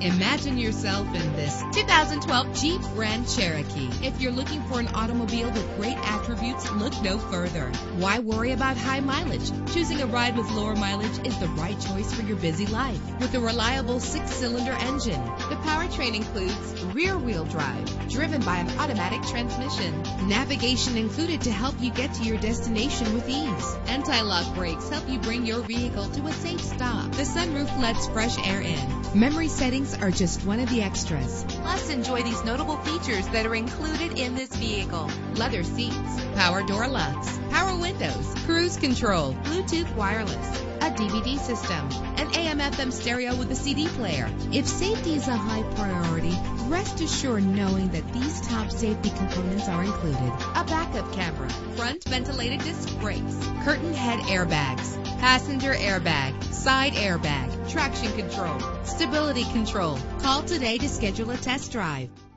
Imagine yourself in this 2012 Jeep Grand Cherokee. If you're looking for an automobile with great attributes, look no further. Why worry about high mileage? Choosing a ride with lower mileage is the right choice for your busy life. With a reliable 6-cylinder engine, the powertrain includes rear-wheel drive, driven by an automatic transmission. Navigation included to help you get to your destination with ease. Anti-lock brakes help you bring your vehicle to a safe stop. The sunroof lets fresh air in. Memory settings are just one of the extras. Plus, enjoy these notable features that are included in this vehicle: leather seats, power door locks, power windows, cruise control, Bluetooth wireless, a DVD system, an AM/FM stereo with a CD player. If safety is a high priority, rest assured knowing that these top safety components are included: a backup camera, front ventilated disc brakes, curtain head airbags, passenger airbag, side airbag, traction control, stability control. Call today to schedule a test drive.